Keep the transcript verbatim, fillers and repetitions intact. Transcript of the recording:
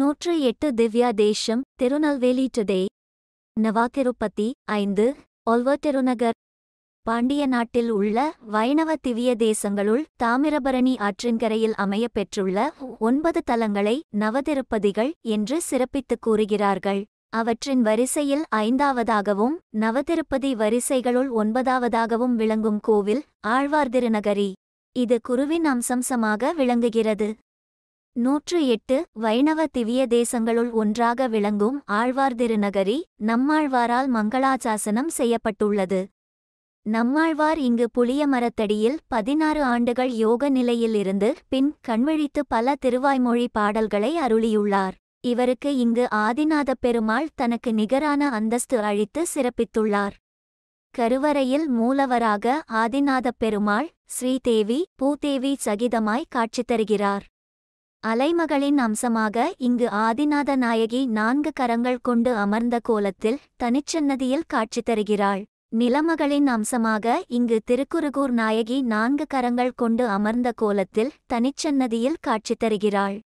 நூற்று எட்டு திவ்யா தேசம் திருநெல்வேலி டுடே நவாத்திருப்பதி ஐந்து ஆழ்வார் திருநகர் பாண்டிய நாட்டில் உள்ள வைணவ திவ்ய தேசங்களுள் தாமிரபரணி ஆற்றின்கரையில் அமைய பெற்றுள்ள ஒன்பது தலங்களை நவதிருப்பதிகள் என்று சிறப்பித்து கூறுகிறார்கள். அவற்றின் வரிசையில் ஐந்தாவதாகவும் நவதிருப்பதி வரிசைகளுள் ஒன்பதாவதாகவும் விளங்கும் கோவில் ஆழ்வார் திருநகரி. இது குருவின் அம்சம்சமாக விளங்குகிறது. நூற்று எட்டு வைணவ திவ்ய தேசங்களுள் ஒன்றாக விளங்கும் ஆழ்வார் திருநகரி நம்மாழ்வாரால் மங்களாசாசனம் செய்யப்பட்டுள்ளது. நம்மாழ்வார் இங்கு புளிய மரத்தடியில் பதினாறு ஆண்டுகள் யோக நிலையிலிருந்து பின் கண்விழித்து பல திருவாய்மொழி பாடல்களை அருளியுள்ளார். இவருக்கு இங்கு ஆதிநாத பெருமாள் தனக்கு நிகரான அந்தஸ்து அளித்து சிறப்பித்துள்ளார். கருவறையில் மூலவராக ஆதிநாத பெருமாள் ஸ்ரீ தேவி, பூ தேவி, சகிதமாய் காட்சி தருகிறார். அலைமகளின் அம்சமாக இங்கு ஆதிநாத நாயகி நான்கு கரங்கள் கொண்டு அமர்ந்த கோலத்தில் தனிச்சன்னதியில் காட்சி தருகிறாள். நிலமகளின் அம்சமாக இங்கு திருக்குருகூர் நாயகி நான்கு கரங்கள் கொண்டு அமர்ந்த கோலத்தில் தனிச்சன்னதியில் காட்சி தருகிறாள்.